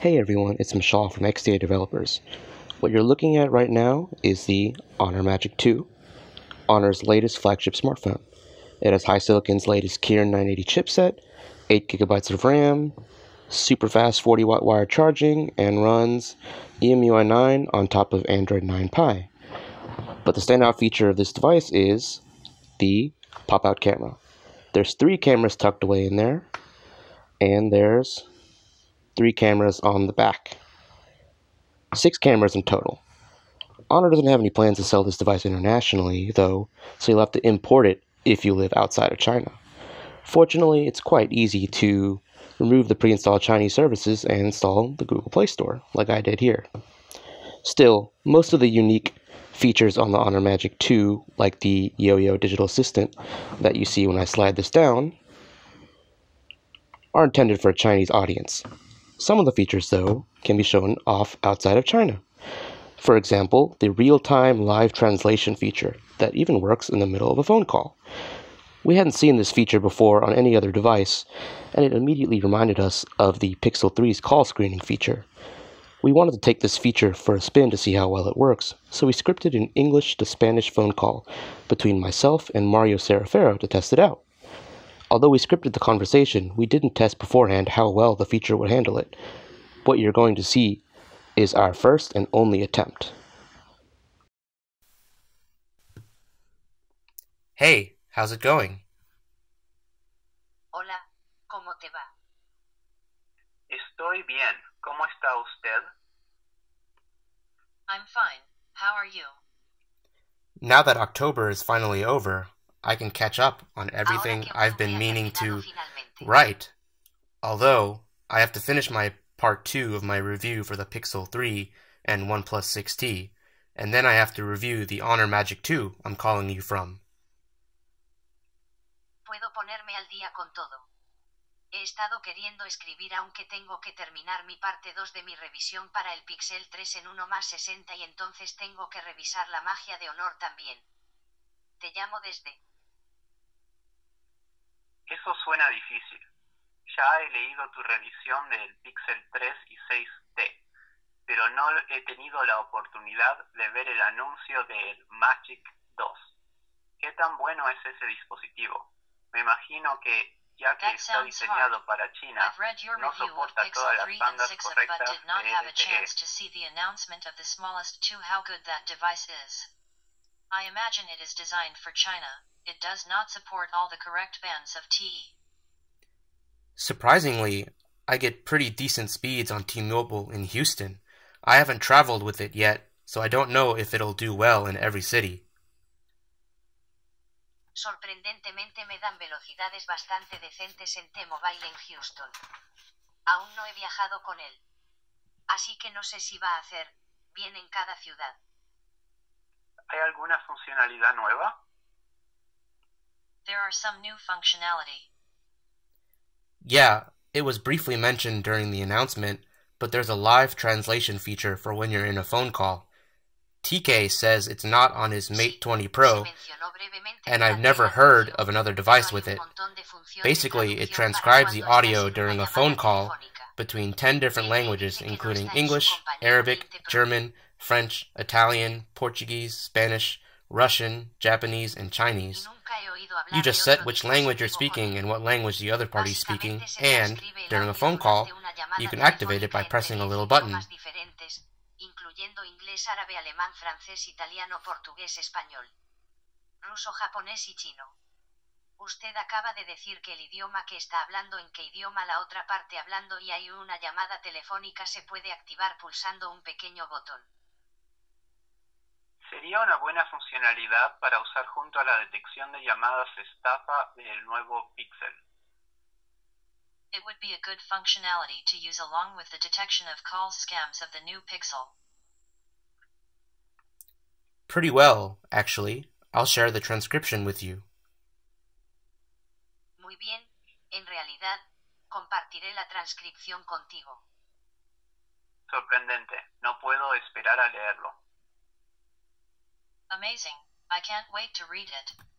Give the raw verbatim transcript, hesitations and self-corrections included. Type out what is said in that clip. Hey everyone, it's Mishaal from X D A Developers. What you're looking at right now is the Honor Magic two, Honor's latest flagship smartphone. It has HiSilicon's latest Kirin nine eighty chipset, eight gigabytes of RAM, super fast forty watt wire charging, and runs E M U I nine on top of Android nine Pie. But the standout feature of this device is the pop-out camera. There's three cameras tucked away in there, and there's three cameras on the back. Six cameras in total. Honor doesn't have any plans to sell this device internationally, though, so you'll have to import it if you live outside of China. Fortunately, it's quite easy to remove the pre-installed Chinese services and install the Google Play Store, like I did here. Still, most of the unique features on the Honor Magic two, like the YoYo Digital Assistant that you see when I slide this down, are intended for a Chinese audience. Some of the features, though, can be shown off outside of China. For example, the real-time live translation feature that even works in the middle of a phone call. We hadn't seen this feature before on any other device, and it immediately reminded us of the Pixel three's call screening feature. We wanted to take this feature for a spin to see how well it works, so we scripted an English to Spanish phone call between myself and Mario Serrafero to test it out. Although we scripted the conversation, we didn't test beforehand how well the feature would handle it. What you're going to see is our first and only attempt. Hey, how's it going? Hola, ¿cómo te va? Estoy bien. ¿Cómo está usted? I'm fine. How are you? Now that October is finally over, I can catch up on everything I've been meaning to write, although I have to finish my part two of my review for the Pixel three and OnePlus six T, and then I have to review the Honor Magic two I'm calling you from. Puedo ponerme al día con todo. He estado queriendo escribir aunque tengo que terminar mi parte dos de mi revisión para el Pixel tres en uno más sesenta y entonces tengo que revisar la magia de Honor también. Te llamo desde... Eso suena difícil. Ya he leído tu revisión del Pixel tres y seis T, pero no he tenido la oportunidad de ver el anuncio del Magic two. ¿Qué tan bueno es ese dispositivo? Me imagino que, ya que está diseñado para China, no soporta todas las bandas correctas de L T E. I imagine it is designed for China. It does not support all the correct bands of T E. Surprisingly, I get pretty decent speeds on T-Mobile in Houston. I haven't traveled with it yet, so I don't know if it'll do well in every city. Sorprendentemente me dan velocidades bastante decentes en T-Mobile en Houston. Aún no he viajado con él. Así que no sé si va a hacer bien en cada ciudad. ¿Hay alguna funcionalidad nueva? There are some new functionality. Yeah, it was briefly mentioned during the announcement, but there's a live translation feature for when you're in a phone call. T K says it's not on his Mate twenty Pro, and I've never heard of another device with it. Basically, it transcribes the audio during a phone call between ten different languages, including English, Arabic, German, French, Italian, Portuguese, Spanish, Russian, Japanese, and Chinese. You just set which language you're speaking and what language the other party is speaking, and, during a phone call, you can activate it by pressing a little button. Usted acaba de decir que el idioma que está hablando, en qué idioma la otra parte hablando, y hay una llamada telefónica se puede activar pulsando un pequeño botón. Sería una buena funcionalidad para usar junto a la detección de llamadas estafa del nuevo Pixel. It would be a good functionality to use along with the detection of call scams of the new Pixel. Pretty well, actually. I'll share the transcription with you. Muy bien, en realidad, compartiré la transcripción contigo. Sorprendente, no puedo esperar a leerlo. Amazing. I can't wait to read it.